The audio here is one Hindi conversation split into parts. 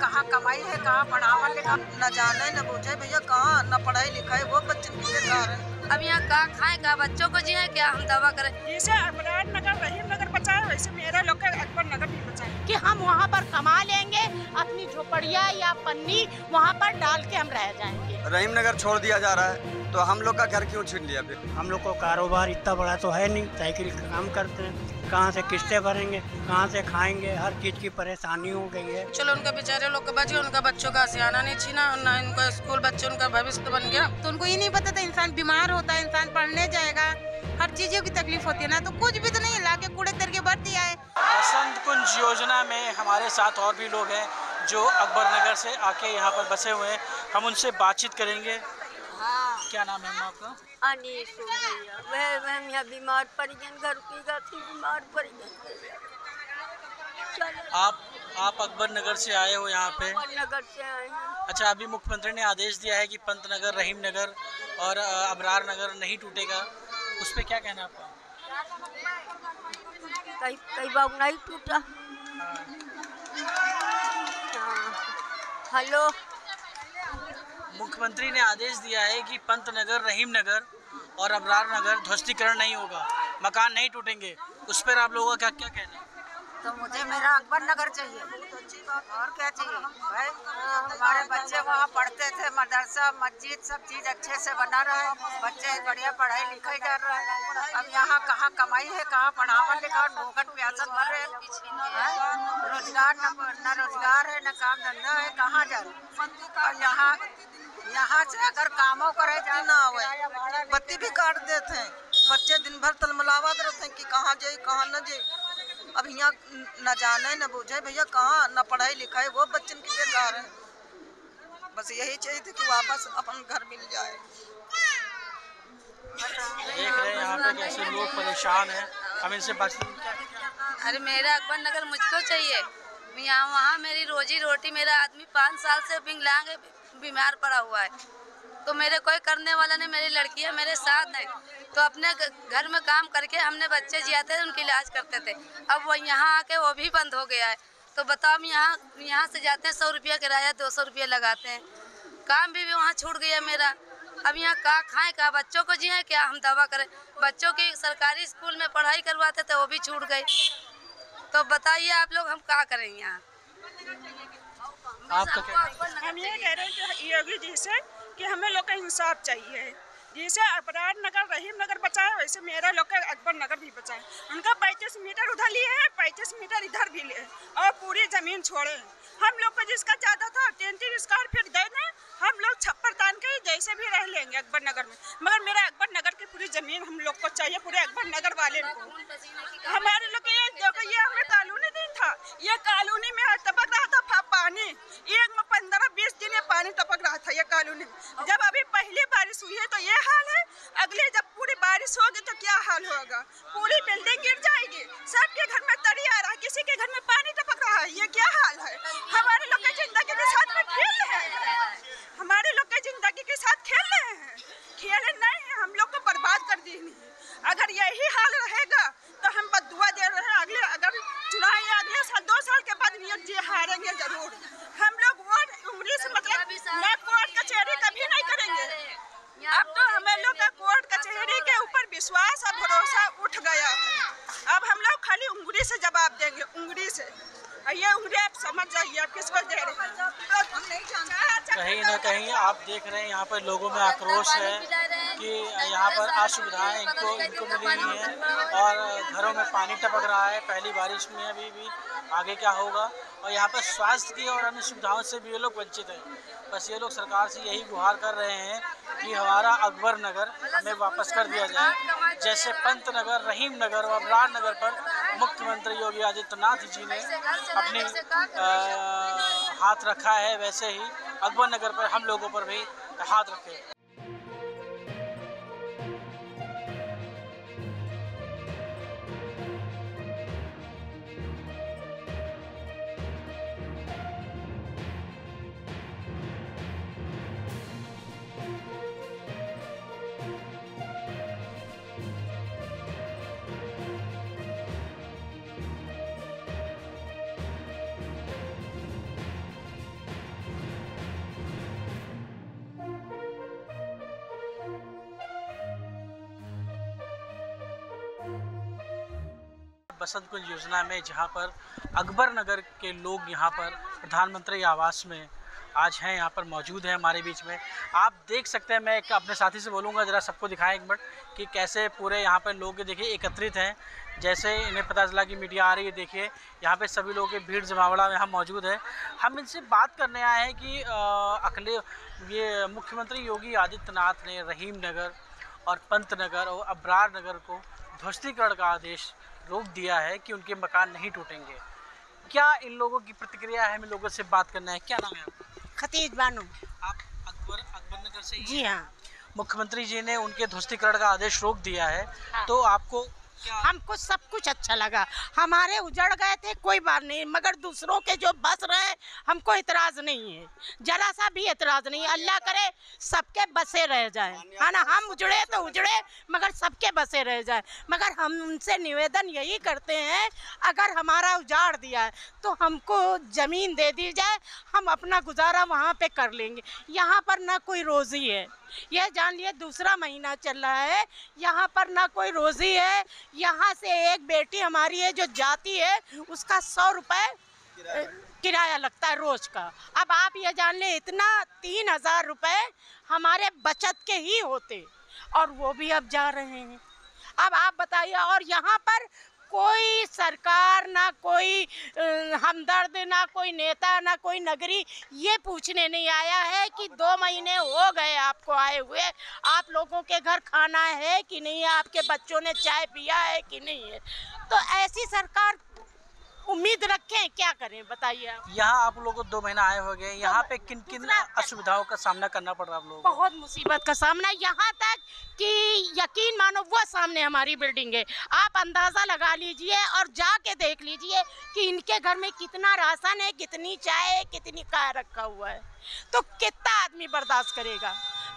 कहाँ कमाई है, कहाँ पढ़ावा लिखा, न जाने न बूझे भैया, कहाँ न पढ़ाई लिखा है, वो बच्चे बेकार है। अब यहाँ कहाँ खाएं, कहाँ बच्चों को जिये, क्या हम दवा करें। जैसे अकबर नगर, रहीम नगर बचा है, वैसे मेरा लोग का अकबर नगर भी बचा है कि हम वहाँ पर कमा लेंगे, अपनी झोपड़िया या पन्नी वहाँ पर डाल के हम रह जाएंगे। रहीम नगर छोड़ दिया जा रहा है तो हम लोग का घर क्यों छीन लिया। फिर हम लोग को कारोबार इतना बड़ा तो है नहीं, साइकिल का काम करते हैं, कहाँ से किस्तें भरेंगे, कहाँ से खाएंगे, हर चीज की परेशानी हो गई है। चलो उनके बेचारे लोग के बचे, उनका बच्चों का सियाना नहीं छीना, ना उनका स्कूल बच्चे, उनका भविष्य बन गया। तो उनको ये नहीं पता था इंसान बीमार होता है, इंसान पढ़ने जाएगा, हर चीजों की तकलीफ होती है ना, तो कुछ भी तो नहीं ला के कूड़े करके भर दिया है। वसंत कुंज योजना में हमारे साथ और भी लोग हैं जो अकबर नगर से आके यहाँ पर बसे हुए हैं, हम उनसे बातचीत करेंगे। क्या नाम है आपका? अनीस भैया। वह यहाँ बीमार पड़ गए, घर की थी बीमार पड़ गए। आप अकबर नगर से आए हो, यहाँ पे अकबर नगर से आए हैं। अच्छा, अभी मुख्यमंत्री ने आदेश दिया है कि पंत नगर, रहीम नगर और अबरार नगर नहीं टूटेगा, उस पर क्या कहना आपका? कई बार नहीं टूटा। हेलो, मुख्यमंत्री ने आदेश दिया है कि पंत नगर, रहीम नगर और अबरार नगर ध्वस्तीकरण नहीं होगा, मकान नहीं टूटेंगे, उस पर आप लोगों का क्या कहना है? तो मुझे मेरा अकबर नगर चाहिए, और क्या चाहिए भाई। हमारे बच्चे वहाँ पढ़ते थे, मदरसा मस्जिद सब चीज़ अच्छे से बना रहा है, बच्चे बढ़िया पढ़ाई लिखाई जा रहा है। अब यहाँ कहाँ कमाई है, कहाँ पढ़ावा लिखा, भूखन प्यासन भर रहे हैं, रोजगार न रोजगार है, न काम धंधा है, कहाँ जा रहे। और यहाँ से अगर कामों का रहती ना आवे, बत्ती भी काट देते हैं, बच्चे दिन भर तलमलावा करते हैं कि कहाँ जाए कहाँ न जाए। अब यहाँ न जाने न बूझे भैया, कहाँ न पढ़ाई लिखाई, वो बच्चन की बेकार है। बस यही चाहिए था कि वापस अपन घर मिल जाए। देख रहे हैं यहाँ पे कैसे लोग परेशान हैं, हम इनसे बातचीत। अरे मेरा अकबर नगर मुझको चाहिए, यहाँ वहाँ मेरी रोजी रोटी, मेरा आदमी 5 साल से विकलांग है, बीमार पड़ा हुआ है, तो मेरे कोई करने वाला नहीं, मेरी लड़कियाँ मेरे साथ हैं, तो अपने घर में काम करके हमने बच्चे जियाते थे, उनकी इलाज करते थे। अब वो यहाँ आके वो भी बंद हो गया है, तो बताओ हम यहाँ से जाते हैं, 100 रुपया किराया, 200 रुपया लगाते हैं, काम भी वहाँ छूट गया मेरा। अब यहाँ का खाएं, का बच्चों को जिये, क्या हम दवा करें। बच्चों की सरकारी स्कूल में पढ़ाई करवाते थे, वो भी छूट गई, तो बताइए आप लोग हम क्या करें यहाँ। हम ये कह रहे हैं कि योगी जी से कि हमें लोग का इंसाफ चाहिए। जैसे अबरार नगर, रहीम नगर बचा है, वैसे मेरा लोग का अकबर नगर भी बचा है। उनका 35 मीटर उधर लिए है, 35 मीटर इधर भी लिए और पूरी जमीन छोड़े। हम लोग को जिसका ज़्यादा था 10-10 स्क्वायर फीट दे दें, हम लोग छप्पर तान के जैसे भी रह लेंगे अकबर नगर में, मगर मेरा अकबर नगर की पूरी ज़मीन हम लोग को चाहिए, पूरे अकबर नगर वाले को। हमारे लोग ये हमें कॉलोनी नहीं था, ये कॉलोनी में तबक रहा था पानी, एक में 15-20 दिन ये पानी तपक रहा था ये कॉलोनी। जब अभी पहली बारिश हुई है तो ये हाल है, अगले जब पूरी बारिश होगी तो क्या हाल होगा, पूरी बिल्डिंग गिर जाएगी, सबके घर में तरी आ रहा है, किसी के घर में पानी टपक रहा है, ये क्या हाल है। हमारे लोग के जिंदगी के साथ में खेल रहे हैं, हमारे लोग के जिंदगी के साथ खेल रहे हैं, खेल नहीं है, हम लोग को बर्बाद कर दी। अगर यही हाल रहेगा तो हम बदुआ दे रहे हैं, अगले अगर चुनाव या अगले साल 2 साल के बाद जी हारेंगे जरूर। हम लोग वोट उम्र से मतलब मैं कोर्ट कचहरी कभी नहीं करेंगे। अब तो हमें लोग का कोर्ट कचहरी के ऊपर विश्वास और भरोसा उठ गया है। अब हम लोग खाली उंगली से जवाब देंगे, उंगली से। ये उंगली आप समझ जाइए आप किस पर दे रहे हैं। कहीं ना कहीं आप देख रहे हैं यहाँ पर लोगों में आक्रोश है कि यहाँ पर असुविधाएँ इनको मिली हुई हैं और घरों में पानी टपक रहा है, पहली बारिश में अभी भी आगे क्या होगा। और यहाँ पर स्वास्थ्य की और अन्य सुविधाओं से भी ये लोग वंचित हैं। बस ये लोग सरकार से यही गुहार कर रहे हैं कि हमारा अकबर नगर हमें वापस कर दिया जाए, जैसे पंत नगर, रहीम नगर और अबरार नगर पर मुख्यमंत्री योगी आदित्यनाथ जी ने अपने हाथ रखा है, वैसे ही अकबर नगर पर हम लोगों पर भी हाथ रखे। वसंत कुंज योजना में, जहां पर अकबर नगर के लोग यहां पर प्रधानमंत्री आवास में आज हैं, यहां पर मौजूद हैं हमारे बीच में। आप देख सकते हैं, मैं एक अपने साथी से बोलूंगा ज़रा सबको दिखाएं एक मिनट कि कैसे पूरे यहां पर लोग देखिए एकत्रित हैं। जैसे इन्हें पता चला कि मीडिया आ रही है, देखिए यहाँ पर सभी लोग के भीड़ जमावड़ा यहाँ मौजूद है। हम इनसे बात करने आए हैं कि ये मुख्यमंत्री योगी आदित्यनाथ ने रहीम नगर और पंत नगर और अब्रार नगर को ध्वस्तीकरण का आदेश रोक दिया है कि उनके मकान नहीं टूटेंगे। क्या इन लोगों की प्रतिक्रिया है? हमें लोगों से बात करना है। क्या नाम है आपका? खतीज बानो। आप अकबर नगर से? जी हाँ। मुख्यमंत्री जी ने उनके ध्वस्तीकरण का आदेश रोक दिया है, हाँ। तो आपको? हमको सब कुछ अच्छा लगा। हमारे उजड़ गए थे, कोई बात नहीं, मगर दूसरों के जो बस रहे हमको इतराज नहीं है, जरा सा भी इतराज नहीं। अल्लाह करे सबके बसे रह जाए, है ना। हम उजड़े तो उजड़े, मगर सबके बसे रह जाए। मगर हम उनसे निवेदन यही करते हैं, अगर हमारा उजाड़ दिया है तो हमको ज़मीन दे दी जाए, हम अपना गुजारा वहाँ पे कर लेंगे। यहाँ पर ना कोई रोज़ी है, यह जान लिए दूसरा महीना चल रहा है, यहाँ पर ना कोई रोज़ी है। यहाँ से एक बेटी हमारी है जो जाती है, उसका 100 रुपये किराया लगता है रोज़ का। अब आप ये जान लें, इतना 3000 रुपये हमारे बचत के ही होते, और वो भी अब जा रहे हैं। अब आप बताइए, और यहाँ पर कोई सरकार ना कोई हमदर्द ना कोई नेता ना कोई नगरी ये पूछने नहीं आया है कि 2 महीने हो गए आपको आए हुए, आप लोगों के घर खाना है कि नहीं है, आपके बच्चों ने चाय पिया है कि नहीं है। तो ऐसी सरकार उम्मीद रखें, क्या करें बताइए आप। यहाँ आप लोगों को 2 महीना आए हो गए, यहाँ पे किन किन असुविधाओं का सामना करना पड़ रहा है आप लोगों को? बहुत मुसीबत का सामना, यहाँ तक कि यकीन मानो वो सामने हमारी बिल्डिंग है, आप अंदाज़ा लगा लीजिए और जाके देख लीजिए कि इनके घर में कितना राशन है, कितनी चाय है, कितनी काय रखा हुआ है। तो कितना आदमी बर्दाश्त करेगा?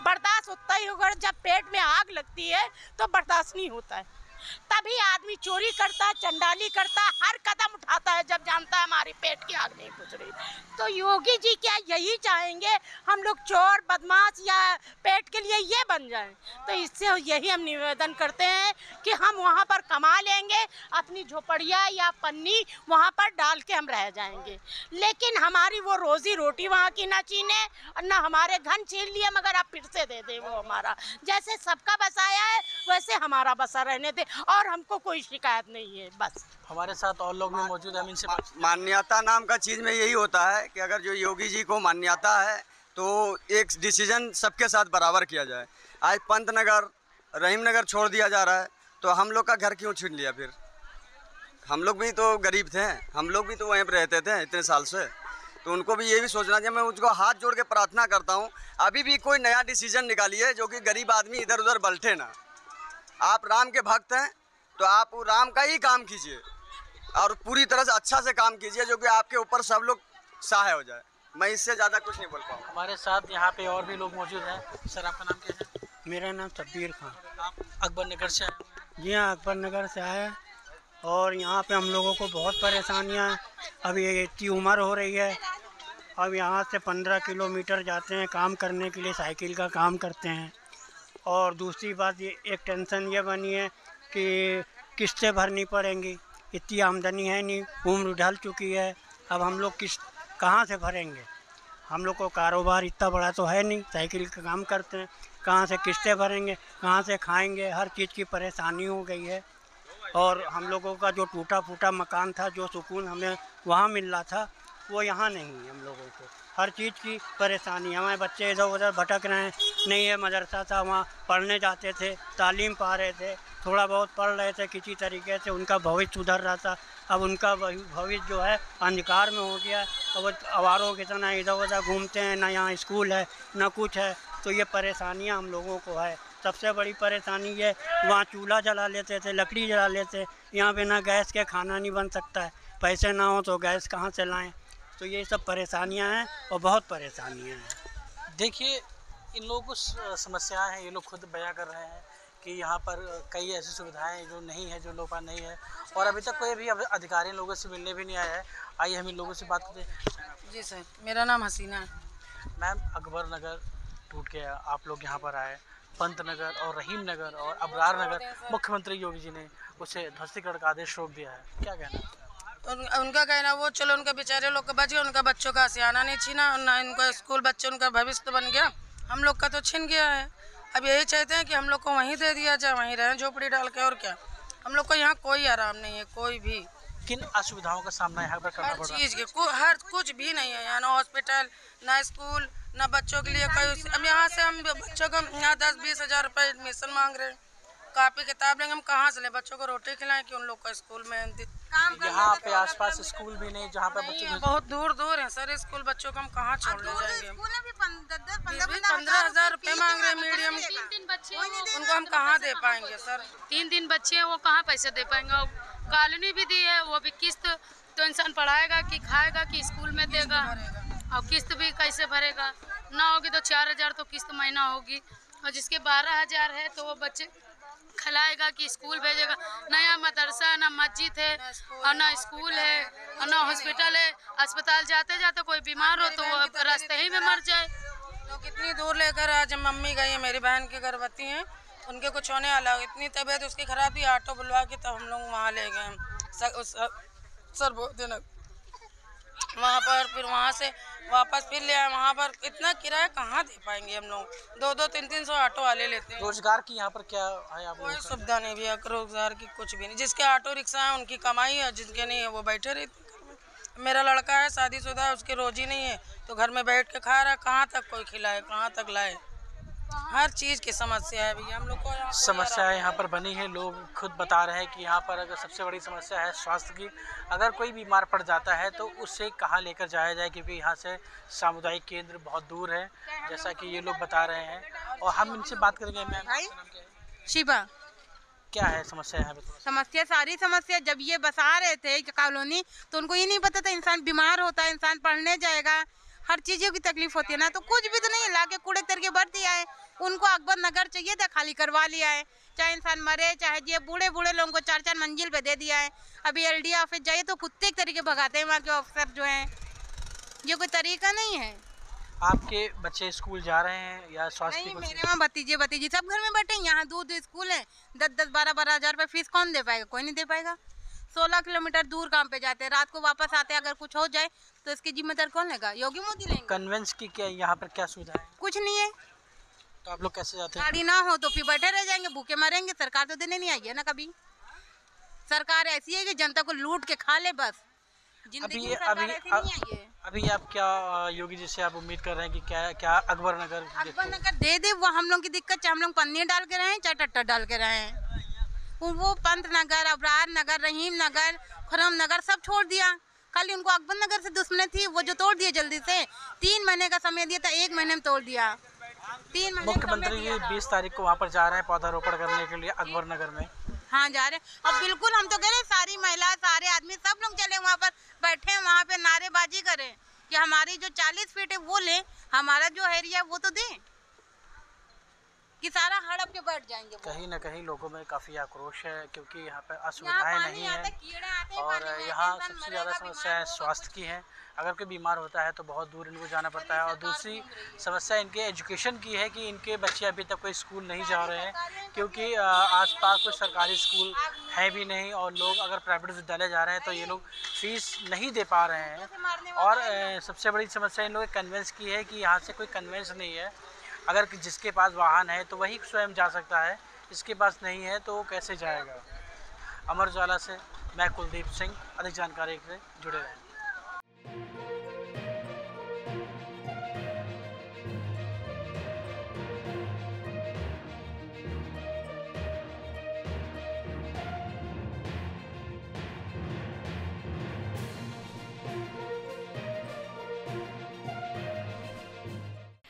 बर्दाश्त उतना ही होगा, जब पेट में आग लगती है तो बर्दाश्त नहीं होता है, तभी आदमी चोरी करता, चंडाली करता, हर कदम उठाता है जब जानता है हमारे पेट की आग नहीं बुझ रही। तो योगी जी क्या यही चाहेंगे, हम लोग चोर बदमाश या पेट के लिए ये बन जाएं? तो इससे यही हम निवेदन करते हैं कि हम वहाँ पर कमा लेंगे, अपनी झोपड़िया या पन्नी वहाँ पर डाल के हम रह जाएंगे, लेकिन हमारी वो रोज़ी रोटी वहाँ की ना छीने, ना हमारे घन छीन लिए, मगर आप फिर से दे दें वो हमारा। जैसे सबका बसाया है वैसे हमारा बसा रहने दे, और हमको कोई शिकायत नहीं है। बस हमारे साथ और लोग भी मौजूद हैं, हम इनसे मान्यता नाम का चीज़ में यही होता है कि अगर जो योगी जी को मान्यता है तो एक डिसीजन सबके साथ बराबर किया जाए। आज पंत नगर रहीम नगर छोड़ दिया जा रहा है, तो हम लोग का घर क्यों छीन लिया? फिर हम लोग भी तो गरीब थे, हम लोग भी तो वहीं पर रहते थे इतने साल से, तो उनको भी ये भी सोचना चाहिए। मैं उसको हाथ जोड़ के प्रार्थना करता हूँ, अभी भी कोई नया डिसीजन निकालिए जो कि गरीब आदमी इधर उधर पलटे ना। आप राम के भक्त हैं तो आप राम का ही काम कीजिए, और पूरी तरह से अच्छा से काम कीजिए जो कि आपके ऊपर सब लोग सहाय हो जाए। मैं इससे ज़्यादा कुछ नहीं बोल पाऊँगा। हमारे साथ यहाँ पे और भी लोग मौजूद हैं। सर आपका नाम क्या है? मेरा नाम तब्बीर खान। आप अकबर नगर से आए? जी हाँ, अकबर नगर से आए, और यहाँ पे हम लोगों को बहुत परेशानियाँ, अब ये इतनी उम्र हो रही है, अब यहाँ से 15 किलोमीटर जाते हैं काम करने के लिए, साइकिल का काम करते हैं। और दूसरी बात ये एक टेंशन ये बनी है कि किस्तें भरनी पड़ेंगी, इतनी आमदनी है नहीं, उम्र ढल चुकी है, अब हम लोग किस्त कहाँ से भरेंगे? हम लोग को कारोबार इतना बड़ा तो है नहीं, साइकिल का काम करते हैं, कहाँ से किस्तें भरेंगे, कहाँ से खाएंगे, हर चीज़ की परेशानी हो गई है। और हम लोगों का जो टूटा फूटा मकान था, जो सुकून हमें वहाँ मिल रहा था, वो यहाँ नहीं है। हम लोगों को हर चीज़ की परेशानी, हमारे बच्चे इधर उधर भटक रहे हैं, नहीं है मदरसा था, वहाँ पढ़ने जाते थे, तालीम पा रहे थे, थोड़ा बहुत पढ़ रहे थे, किसी तरीके से उनका भविष्य सुधर रहा था, अब उनका भविष्य जो है अंधकार में हो गया। अब वो आवारों की तरह इधर उधर घूमते हैं, ना यहाँ स्कूल है ना कुछ है, तो ये परेशानियाँ हम लोगों को है। सबसे बड़ी परेशानी ये, वहाँ चूल्हा जला लेते थे, लकड़ी जला लेते, यहाँ बिना गैस के खाना नहीं बन सकता है, पैसे ना हो तो गैस कहाँ से लाएँ? तो ये सब परेशानियां हैं, और बहुत परेशानियां हैं। देखिए इन लोगों को समस्याएं हैं, ये लोग खुद बयां कर रहे हैं कि यहाँ पर कई ऐसी सुविधाएं जो नहीं है, जो लोग नहीं है, और अभी तक कोई भी अधिकारी लोगों से मिलने भी नहीं आया है। आइए हम इन लोगों से बात करते हैं। जी सर, मेरा नाम हसीना है। मैम, अकबर नगर टूट गया, आप लोग यहाँ पर आए, पंत नगर और रहीम नगर और अबरार नगर मुख्यमंत्री योगी जी ने उसे ध्वस्तीकरण का आदेश रोक दिया है, क्या कहना है? उनका कहना वो चलो उनके बेचारे लोग का बच गया, उनका बच्चों का सियाना नहीं छीना और ना उनका स्कूल बच्चे उनका भविष्य तो बन गया, हम लोग का तो छिन गया है। अब यही चाहते हैं कि हम लोग को वहीं दे दिया जाए, वहीं रहें झोपड़ी डाल के, और क्या हम लोग को यहाँ कोई आराम नहीं है। कोई भी किन असुविधाओं का सामना यहाँ पर करना पड़ रहा है? हर चीज़ के हर कुछ भी नहीं है यहाँ, ना हॉस्पिटल ना स्कूल ना बच्चों के लिए कोई। अब यहाँ से हम बच्चों को यहाँ 10-20 हज़ार रुपये एडमिशन मांग रहे हैं, कापी किताब लेंगे, हम कहाँ से लें? बच्चों को रोटी खिलाएं कि उन लोग का स्कूल में काम करना? यहाँ पे आसपास स्कूल भी नहीं, जहाँ पे बच्चे बहुत दूर दूर हैं सर स्कूल, बच्चों को हम कहाँ छोड़ ले जाएंगे? 15,000 रुपए मांग रहे मीडियम, उनको हम कहाँ दे पाएंगे सर? 3 दिन बच्चे हैं, वो कहाँ पैसे दे पाएंगे? कॉलोनी भी दी है, वो भी किस्त तो इंसान पढ़ाएगा कि खाएगा कि स्कूल में देगा, और किस्त भी कैसे भरेगा? ना होगी तो 4,000 तो किस्त महीना होगी, और जिसके 12,000 है तो वो बच्चे खिलाएगा कि स्कूल भेजेगा? नया मदरसा ना मस्जिद है और ना स्कूल है और ना हॉस्पिटल है, अस्पताल जाते जाते कोई बीमार हो तो वो रास्ते ही में मर जाए। लोग इतनी दूर लेकर आज मम्मी गई है, मेरी बहन की गर्भवती हैं, उनके कुछ होने वाला, इतनी तबीयत उसकी खराब थी, ऑटो बुलवा के तब हम लोग वहाँ ले गए सर भोजन वहाँ पर, फिर वहाँ से वापस फिर ले आए। वहाँ पर इतना किराया कहाँ दे पाएंगे हम लोग? 2-2, 3-3 सौ ऑटो वाले लेते हैं। रोजगार की यहाँ पर क्या है? आप कोई सुविधा नहीं भैया, रोजगार की कुछ भी नहीं। जिसके ऑटो रिक्शा है उनकी कमाई है, जिनके नहीं है वो बैठे रहते। मेरा लड़का है शादीशुदा है, उसकी रोजी नहीं है तो घर में बैठ के खा रहा है, कहाँ तक कोई खिलाए, कहाँ तक लाए? हर चीज़ की समस्या है भैया हम लोग को, समस्या यहाँ पर बनी है। लोग खुद बता रहे हैं कि यहाँ पर अगर सबसे बड़ी समस्या है स्वास्थ्य की, अगर कोई बीमार पड़ जाता है तो उसे कहाँ लेकर जाया जाए, क्योंकि यहाँ से सामुदायिक केंद्र बहुत दूर है, जैसा कि ये लोग बता रहे हैं। और हम इनसे बात करेंगे। मैम शिवा, क्या है समस्या यहाँ पर? समस्या सारी समस्या, जब ये बसा रहे थे कॉलोनी तो उनको ये नहीं पता था इंसान बीमार होता है, इंसान पढ़ने जाएगा, हर चीज़ों की तकलीफ होती है ना, तो कुछ भी तो नहीं लाके कूड़े करके भर दिया है। उनको अकबर नगर चाहिए था, खाली करवा लिया है, चाहे इंसान मरे चाहे जिए, बूढ़े बूढ़े लोगों को 4-4 मंजिल पे दे दिया है। अभी एलडी ऑफिस जाइए तो कुत्ते के तरीके भगाते हैं वहाँ के अफसर जो हैं, ये कोई तरीका नहीं है। आपके बच्चे स्कूल जा रहे हैं या स्वास्थ्य? नहीं, मेरे वहाँ भतीजे भतीजी सब घर में बैठे, यहाँ दूर स्कूल है, 10-10, 12-12 हज़ार रुपये फीस कौन दे पाएगा? कोई नहीं दे पाएगा। 16 किलोमीटर दूर काम पे जाते हैं, रात को वापस आते हैं, अगर कुछ हो जाए तो इसकी जिम्मेदारी कौन लेगा? योगी मोदी लेंगे। कन्वेंस की क्या यहाँ पर क्या सुविधा है? कुछ नहीं है। तो आप लोग कैसे जाते हैं? गाड़ी ना हो तो फिर बैठे रह जाएंगे, भूखे मरेंगे। सरकार तो देने नहीं आई है ना कभी। सरकार ऐसी है कि जनता को लूट के खा ले बस। अभी आप क्या योगी जी से आप उम्मीद कर रहे हैं कि क्या अकबर नगर दे दे? वो हम लोग की दिक्कत, चाहे हम लोग पन्नी डाल के रहे चाहे टट्टा डाल के रहे, वो पंत नगर अबरार नगर रहीम नगर खुरम नगर सब छोड़ दिया। खाली उनको अकबर नगर से दुश्मनी थी, वो जो तोड़ दिया जल्दी से। 3 महीने का समय दिया था, 1 महीने में तोड़ दिया। 3 महीने मुख्यमंत्री जी 20 तारीख को वहाँ पर जा रहे हैं पौधारोपण करने के लिए अकबर नगर में। हाँ जा रहे हैं, और बिल्कुल हम तो कह रहे सारी महिला सारे आदमी सब लोग चले वहाँ पर बैठे, वहाँ पे नारेबाजी करे कि हमारी जो 40 फीट है वो ले, हमारा जो एरिया वो तो दे, कि सारा हड़प के बैठ जाएंगे। कहीं ना कहीं लोगों में काफी आक्रोश है, क्योंकि यहाँ पे असुविधाएं नहीं है, और यहाँ सबसे ज्यादा समस्या स्वास्थ्य की है। अगर कोई बीमार होता है तो बहुत दूर इनको जाना पड़ता है, और दूसरी समस्या इनके एजुकेशन की है कि इनके बच्चे अभी तक कोई स्कूल नहीं जा रहे हैं, क्योंकि आसपास कोई सरकारी स्कूल है भी नहीं, और लोग अगर प्राइवेट विद्यालय जा रहे हैं तो ये लोग फीस नहीं दे पा रहे हैं। और सबसे बड़ी समस्या इन लोगों ने कन्वेंस की है कि यहाँ से कोई कन्वेंस नहीं है, अगर जिसके पास वाहन है तो वही स्वयं जा सकता है, इसके पास नहीं है तो वो कैसे जाएगा? अमर उजाला से मैं कुलदीप सिंह, अधिक जानकारी से जुड़े रहें।